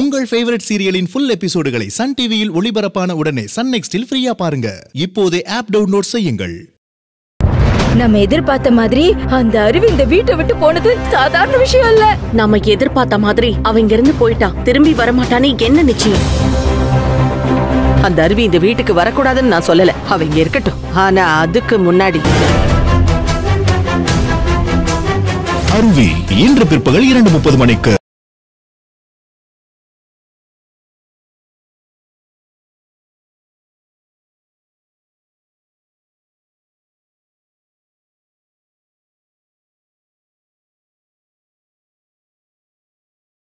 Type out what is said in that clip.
உங்கள் ஃபேவரட் சீரியலின் ஃபுல் எபிசோடுகளை சன் டிவியில் ஒளிபரப்பான உடனே சன் நெக்ஸ்டில் ஃப்ரீயா பாருங்க. இப்போதே ஆப் டவுன்லோட் செய்யுங்கள். நம்ம எதிர்பார்த்த மாதிரி அந்த அருவி இந்த வீட்டை விட்டு போனது சாதாரண விஷயம் இல்ல. நம்ம எதிர்பார்த்த மாதிரி அவங்க இருந்து போயிட்டான், திரும்பி வரமாட்டானே, என்ன நிச்சயம்? அந்த அருவி இந்த வீட்டுக்கு வரக்கூடாதுன்னு நான் சொல்லல, அவங்க இருக்கட்டும். ஆனா அதுக்கு முன்னாடி அருவி இன்று பிற்பகல் 2:30 மணிக்கு